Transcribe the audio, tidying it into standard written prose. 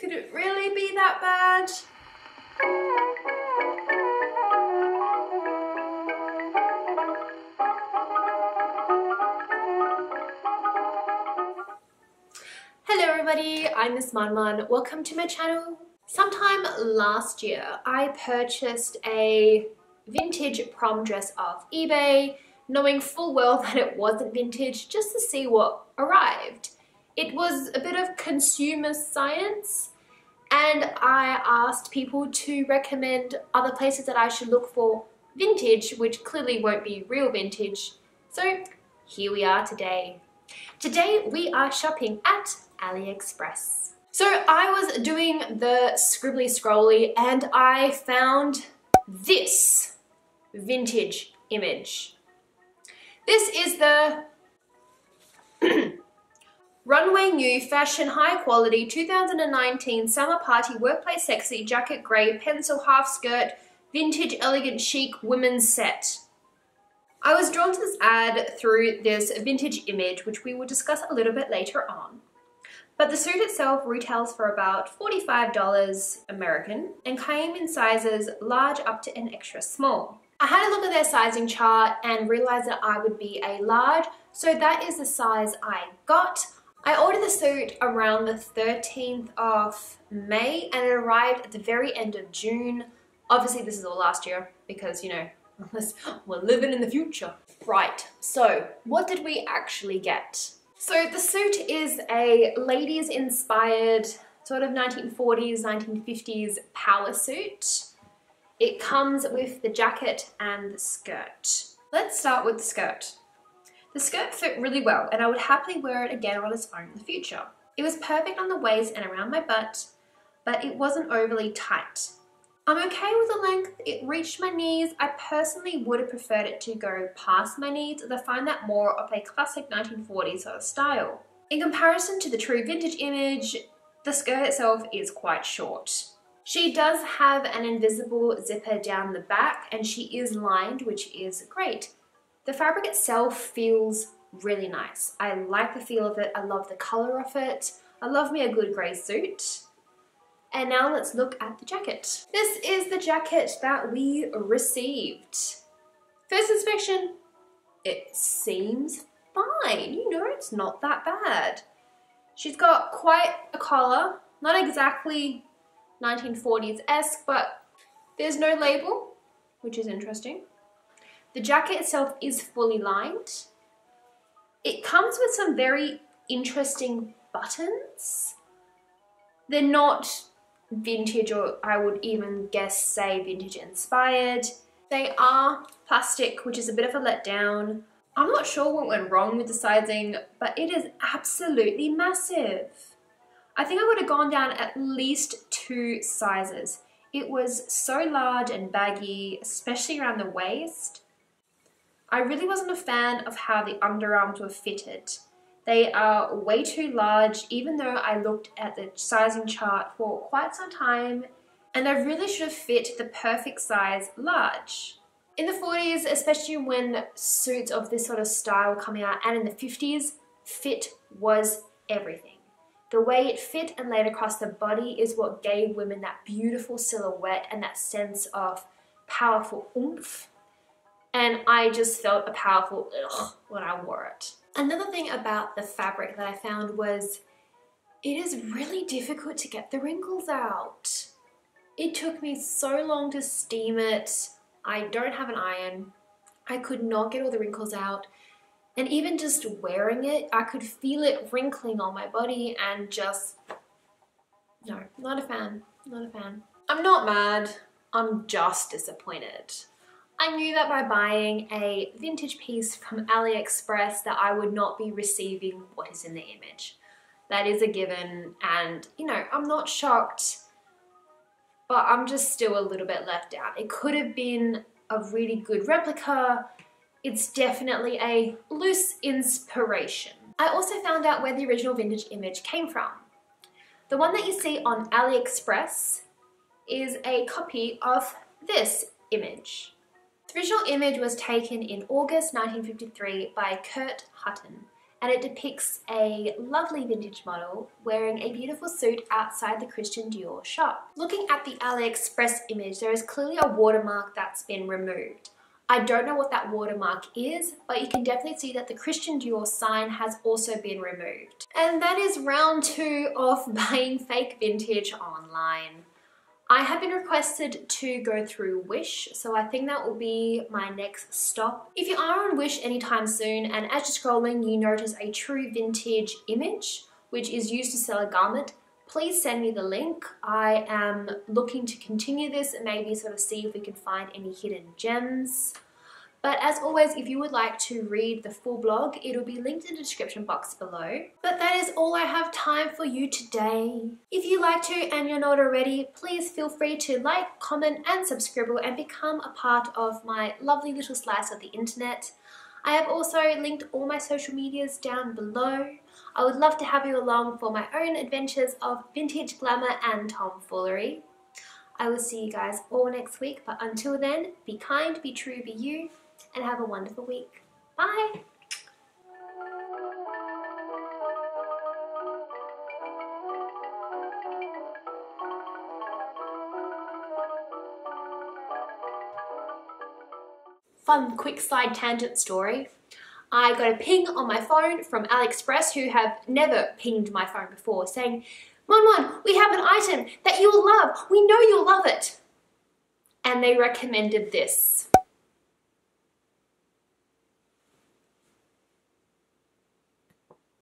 Could it really be that bad? Hello everybody, I'm Miss MonMon. Welcome to my channel. Sometime last year, I purchased a vintage prom dress off eBay, knowing full well that it wasn't vintage, just to see what arrived. It was a bit of consumer science, and I asked people to recommend other places that I should look for vintage, which clearly won't be real vintage. So here we are today. Today we are shopping at AliExpress. So I was doing the scribbly scrolly and I found this vintage image. This is the Runway New Fashion High Quality 2019 Summer Party Workplace Sexy Jacket Grey Pencil Half Skirt Vintage Elegant Chic Women's Set. I was drawn to this ad through this vintage image, which we will discuss a little bit later on. But the suit itself retails for about $45 American and came in sizes large up to an extra small. I had a look at their sizing chart and realized that I would be a large, so that is the size I got. I ordered the suit around the 13th of May and it arrived at the very end of June. Obviously this is all last year because, you know, we're living in the future. Right, so what did we actually get? So the suit is a ladies inspired sort of 1940s, 1950s power suit. It comes with the jacket and the skirt. Let's start with the skirt. The skirt fit really well and I would happily wear it again on its own in the future. It was perfect on the waist and around my butt, but it wasn't overly tight. I'm okay with the length, it reached my knees. I personally would have preferred it to go past my knees as I find that more of a classic 1940s sort of style. In comparison to the true vintage image, the skirt itself is quite short. She does have an invisible zipper down the back and she is lined, which is great. The fabric itself feels really nice. I like the feel of it. I love the color of it. I love me a good grey suit. And now let's look at the jacket. This is the jacket that we received. First inspection, it seems fine. You know, it's not that bad. She's got quite a collar, not exactly 1940s-esque, but there's no label, which is interesting. The jacket itself is fully lined. It comes with some very interesting buttons. They're not vintage, or I would even guess say vintage inspired. They are plastic, which is a bit of a letdown. I'm not sure what went wrong with the sizing, but it is absolutely massive. I think I would have gone down at least 2 sizes. It was so large and baggy, especially around the waist. I really wasn't a fan of how the underarms were fitted. They are way too large, even though I looked at the sizing chart for quite some time, and they really should have fit the perfect size large. In the 40s, especially when suits of this sort of style were coming out, and in the 50s, fit was everything. The way it fit and laid across the body is what gave women that beautiful silhouette and that sense of powerful oomph. And I just felt a powerful ugh when I wore it. Another thing about the fabric that I found was it is really difficult to get the wrinkles out. It took me so long to steam it. I don't have an iron. I could not get all the wrinkles out. And even just wearing it, I could feel it wrinkling on my body and just, no, not a fan, not a fan. I'm not mad, I'm just disappointed. I knew that by buying a vintage piece from AliExpress that I would not be receiving what is in the image. That is a given and, you know, I'm not shocked, but I'm just still a little bit left out. It could have been a really good replica. It's definitely a loose inspiration. I also found out where the original vintage image came from. The one that you see on AliExpress is a copy of this image. The original image was taken in August 1953 by Kurt Hutton, and it depicts a lovely vintage model wearing a beautiful suit outside the Christian Dior shop. Looking at the AliExpress image, there is clearly a watermark that's been removed. I don't know what that watermark is, but you can definitely see that the Christian Dior sign has also been removed. And that is round two of buying fake vintage online. I have been requested to go through Wish, so I think that will be my next stop. If you are on Wish anytime soon, and as you're scrolling you notice a true vintage image, which is used to sell a garment, please send me the link. I am looking to continue this and maybe sort of see if we can find any hidden gems. But as always, if you would like to read the full blog, it'll be linked in the description box below. But that is all I have time for you today. If you like to and you're not already, please feel free to like, comment and subscribe and become a part of my lovely little slice of the internet. I have also linked all my social medias down below. I would love to have you along for my own adventures of vintage glamour and tomfoolery. I will see you guys all next week, but until then, be kind, be true, be you, and have a wonderful week. Bye! Fun quick side tangent story. I got a ping on my phone from AliExpress, who have never pinged my phone before, saying, "MonMon, we have an item that you will love. We know you'll love it." And they recommended this.